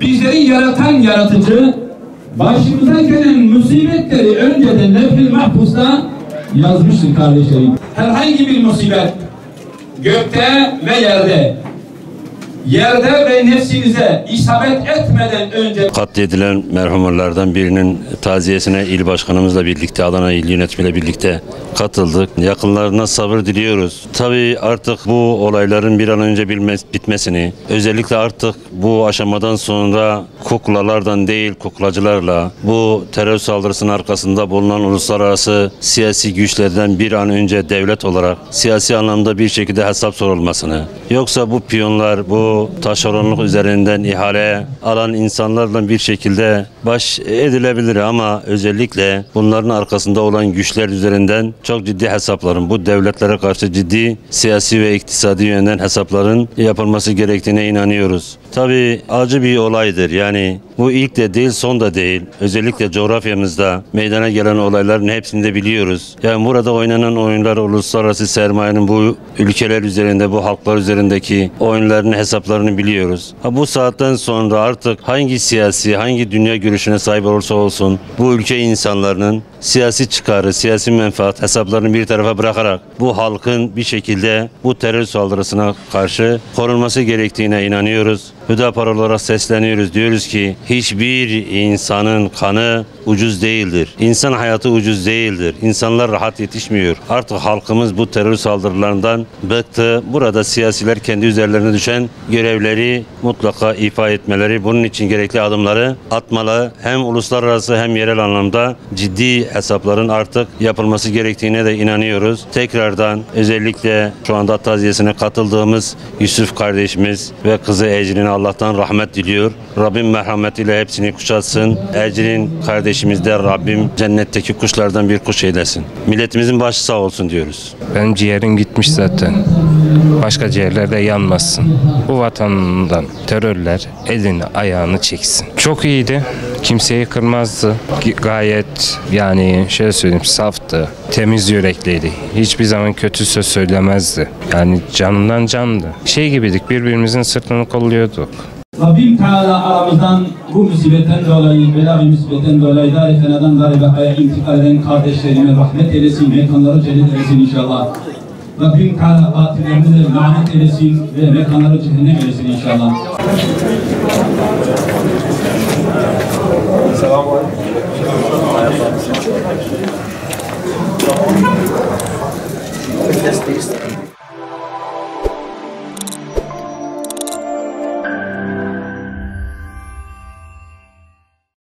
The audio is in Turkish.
bizleri yaratan yaratıcı, başımıza gelen musibetleri önceden levh-i mahfuzda yazmıştır kardeşlerim. Herhangi bir musibet gökte ve yerde ve nefsinize isabet etmeden önce katledilen merhumlardan birinin taziyesine il başkanımızla birlikte, Adana İl Yönetimiyle birlikte katıldık. Yakınlarına sabır diliyoruz. Tabii artık bu olayların bir an önce bitmesini, özellikle artık bu aşamadan sonra kuklalardan değil kuklacılarla, bu terör saldırısının arkasında bulunan uluslararası siyasi güçlerden bir an önce devlet olarak siyasi anlamda bir şekilde hesap sorulmasını, yoksa bu piyonlar, bu taşeronluk üzerinden ihale alan insanlarla bir şekilde baş edilebilir, ama özellikle bunların arkasında olan güçler üzerinden çok ciddi hesapların, bu devletlere karşı ciddi siyasi ve iktisadi yönden hesapların yapılması gerektiğine inanıyoruz. Tabii acı bir olaydır. Yani bu ilk de değil, son da değil. Özellikle coğrafyamızda meydana gelen olayların hepsini de biliyoruz. Yani burada oynanan oyunlar, uluslararası sermayenin bu ülkeler üzerinde, bu halklar üzerindeki oyunların hesaplarını biliyoruz. Bu saatten sonra artık hangi siyasi, hangi dünya görüşüne sahip olursa olsun, bu ülke insanlarının siyasi çıkarı, siyasi menfaat hesaplarını bir tarafa bırakarak bu halkın bir şekilde bu terör saldırısına karşı korunması gerektiğine inanıyoruz. HÜDA PAR olarak sesleniyoruz. Diyoruz ki hiçbir insanın kanı ucuz değildir. İnsan hayatı ucuz değildir. İnsanlar rahat yetişmiyor. Artık halkımız bu terör saldırılarından bıktı. Burada siyasiler kendi üzerlerine düşen görevleri mutlaka ifa etmeleri, bunun için gerekli adımları atmalı. Hem uluslararası hem yerel anlamda ciddi hesapların artık yapılması gerektiğine de inanıyoruz. Tekrardan özellikle şu anda taziyesine katıldığımız Yusuf kardeşimiz ve kızı Ecrin'e Allah'tan rahmet diliyor. Rabbim merhametiyle hepsini kuşatsın. Ecrin kardeşimizde Rabbim cennetteki kuşlardan bir kuş eylesin. Milletimizin başı sağ olsun diyoruz. Benim ciğerim gitmiş zaten. Başka ciğerlerde yanmasın. Bu vatanından terörler elini ayağını çeksin. Çok iyiydi. Kimseyi kırmazdı. Gayet, yani şöyle söyleyeyim, saftı. Temiz yürekliydi. Hiçbir zaman kötü söz söylemezdi. Yani canından candı. Şey gibiydik, birbirimizin sırtını kolluyorduk. Rabbim Teala aramızdan bu musibetten dolayı, bela ve musibetten dolayı dar-i fenadan dar-i vefaya intikal eden kardeşlerime rahmet eylesin, mekanları cennet eylesin inşallah. Rabbim Teala katillerimize lanet eylesin ve mekanları cehennem eylesin inşallah.